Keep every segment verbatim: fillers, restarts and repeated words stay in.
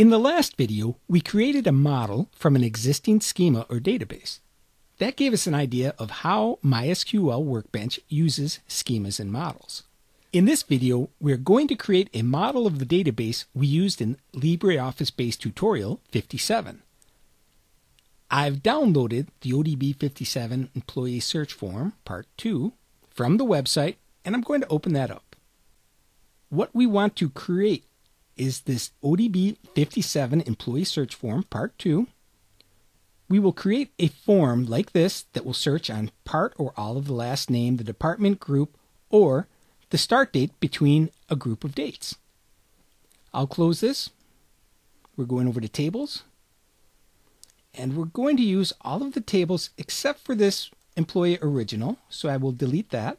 In the last video, we created a model from an existing schema or database. That gave us an idea of how MySQL Workbench uses schemas and models. In this video, we're going to create a model of the database we used in LibreOffice-based tutorial fifty-seven. I've downloaded the O D B fifty-seven employee search form, part two, from the website, and I'm going to open that up. What we want to create is this O D B fifty-seven employee search form, part two. We will create a form like this that will search on part or all of the last name, the department group, or the start date between a group of dates. I'll close this. We're going over to tables. And we're going to use all of the tables except for this employee original, so I will delete that.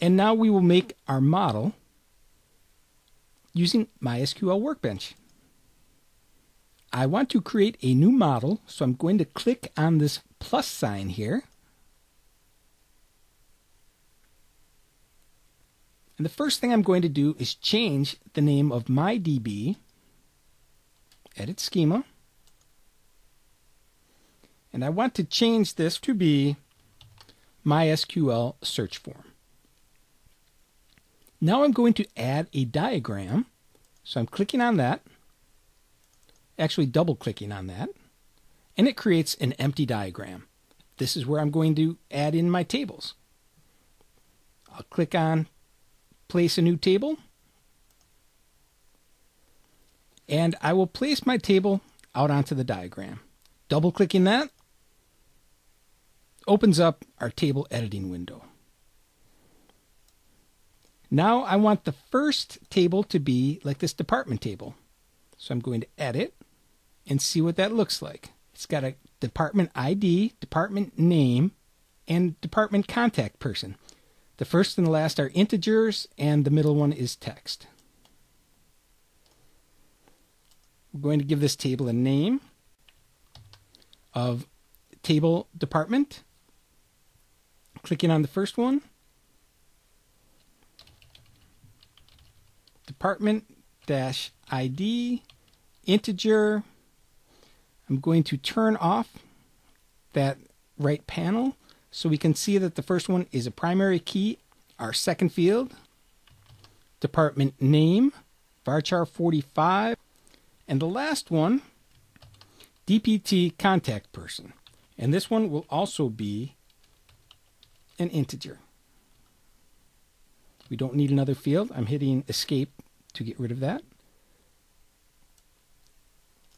And now we will make our model using MySQL Workbench. I want to create a new model, so I'm going to click on this plus sign here. And the first thing I'm going to do is change the name of MyDB, edit schema, and I want to change this to be MySQL search form. Now I'm going to add a diagram, so I'm clicking on that, actually double clicking on that, and it creates an empty diagram. This is where I'm going to add in my tables. I'll click on place a new table, and I will place my table out onto the diagram. Double clicking that opens up our table editing window. Now I want the first table to be like this department table. So I'm going to edit and see what that looks like. It's got a department I D, department name, and department contact person. The first and the last are integers, and the middle one is text. We're going to give this table a name of table department. Clicking on the first one. Department-I D, integer. I'm going to turn off that right panel so we can see that the first one is a primary key. Our second field, department name, varchar forty-five, and the last one, D P T contact person. And this one will also be an integer. We don't need another field. I'm hitting escape to get rid of that.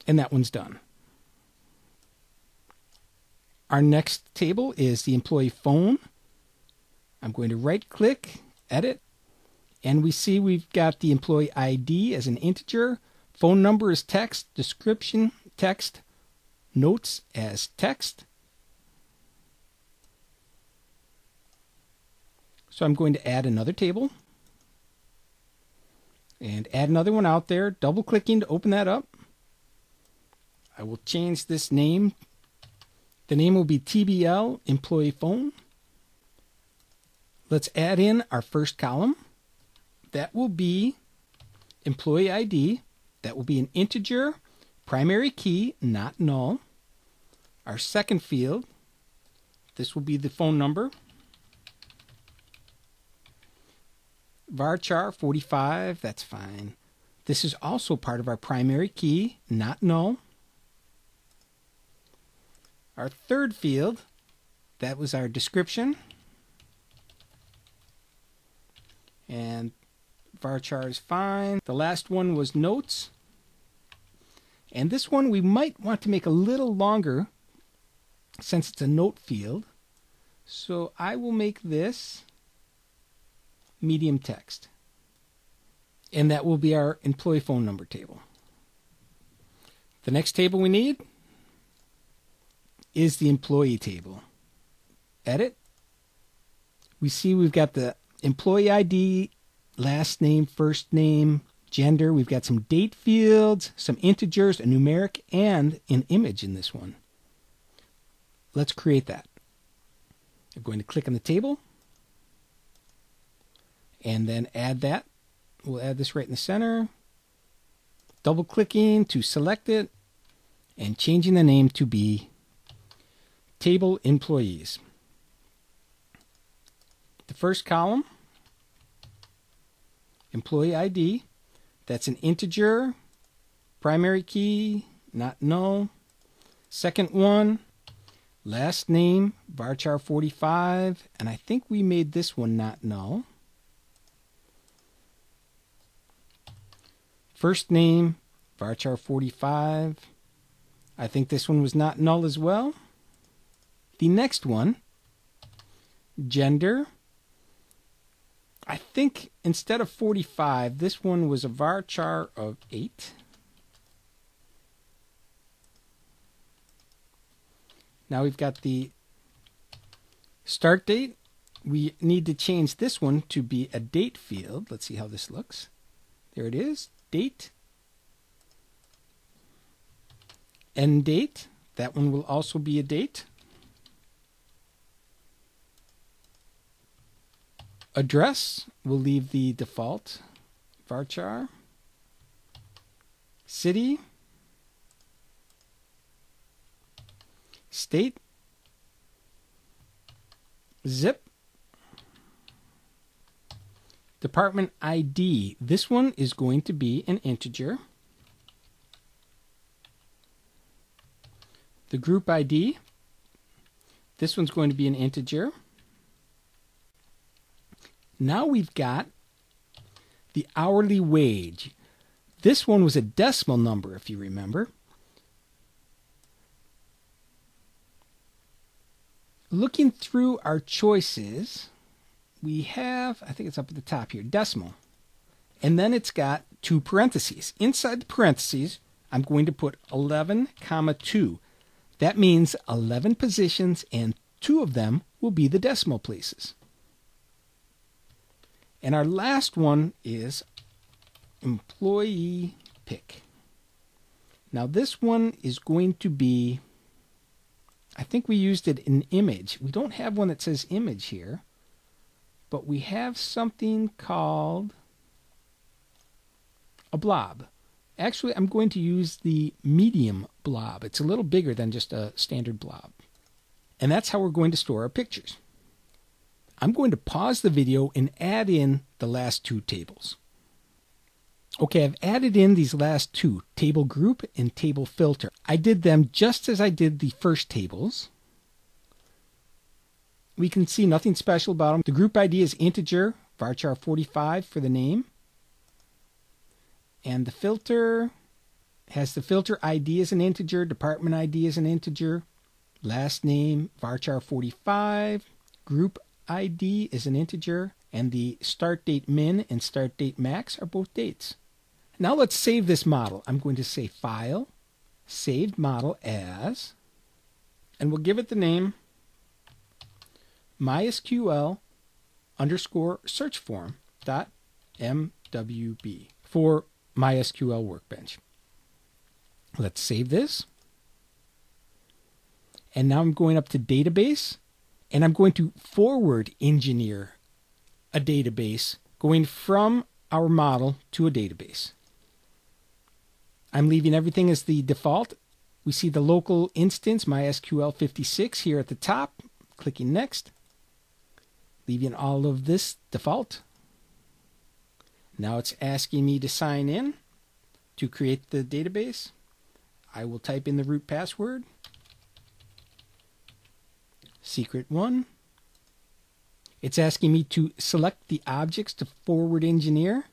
And that one's done. Our next table is the employee phone. I'm going to right click, edit, and we see we've got the employee I D as an integer, phone number is text, description text, notes as text. So I'm going to add another table and add another one out there, double clicking to open that up. I will change this name. The name will be T B L, employee phone. Let's add in our first column. That will be employee I D. That will be an integer, primary key, not null. Our second field, this will be the phone number. Varchar forty-five, that's fine. This is also part of our primary key, not null. Our third field, that was our description. And varchar is fine. The last one was notes. And this one we might want to make a little longer since it's a note field. So I will make this medium text, and that will be our employee phone number table. The next table we need is the employee table. Edit. We see we've got the employee I D, last name, first name, gender. We've got some date fields, some integers, a numeric, and an image in this one. Let's create that. I'm going to click on the table. and then add that. We'll add this right in the center. Double clicking to select it and changing the name to be table employees. The first column, employee I D, that's an integer, primary key, not null. Second one, last name, varchar forty-five, and I think we made this one not null. First name, varchar forty-five. I think this one was not null as well. The next one, gender. I think instead of forty-five, this one was a varchar of eight. Now we've got the start date. We need to change this one to be a date field. Let's see how this looks. There it is, date. End date, that one will also be a date. Address, we'll leave the default varchar. City. State. Zip. Department I D. This one is going to be an integer. The group I D. This one's going to be an integer. Now we've got the hourly wage. This one was a decimal number, if you remember. Looking through our choices, we have, I think it's up at the top here, decimal. And then it's got two parentheses. Inside the parentheses, I'm going to put eleven comma two. That means eleven positions, and two of them will be the decimal places. And our last one is employee pick. Now this one is going to be, I think we used it in image. We don't have one that says image here, but we have something called a blob. Actually, I'm going to use the medium blob. It's a little bigger than just a standard blob. And that's how we're going to store our pictures. I'm going to pause the video and add in the last two tables. Okay, I've added in these last two, table group and table filter. I did them just as I did the first tables. We can see nothing special about them. The group I D is integer, varchar forty-five for the name. And the filter has the filter I D as an integer, department I D as an integer, last name, varchar forty-five, group I D is an integer, and the start date min and start date max are both dates. Now let's save this model. I'm going to say file, saved model as, and we'll give it the name MySQL underscore search form dot M W B for MySQL Workbench. Let's save this. And now I'm going up to database. And I'm going to forward engineer a database going from our model to a database. I'm leaving everything as the default. We see the local instance, MySQL fifty-six, here at the top. Clicking next. Leaving all of this default. Now it's asking me to sign in to create the database. I will type in the root password. Secret one. It's asking me to select the objects to forward engineer.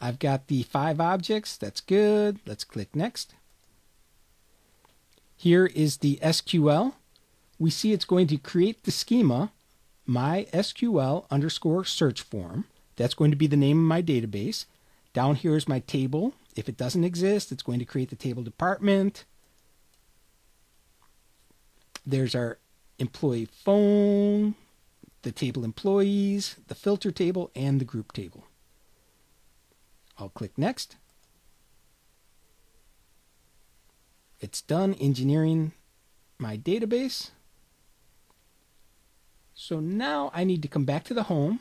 I've got the five objects. That's good. Let's click next. Here is the S Q L. We see it's going to create the schema MySQL underscore search form. That's going to be the name of my database. Down here is my table. If it doesn't exist, it's going to create the table department. There's our employee phone, the table employees, the filter table, and the group table. I'll click next. It's done engineering my database. So now I need to come back to the home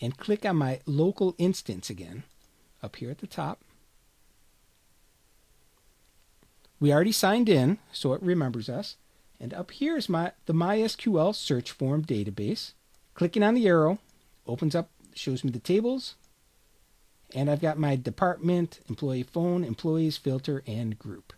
and click on my local instance again up here at the top. We already signed in, so it remembers us. And up here is my the MySQL search form database. Clicking on the arrow opens up, shows me the tables. And I've got my department, employee phone, employees, filter, and group.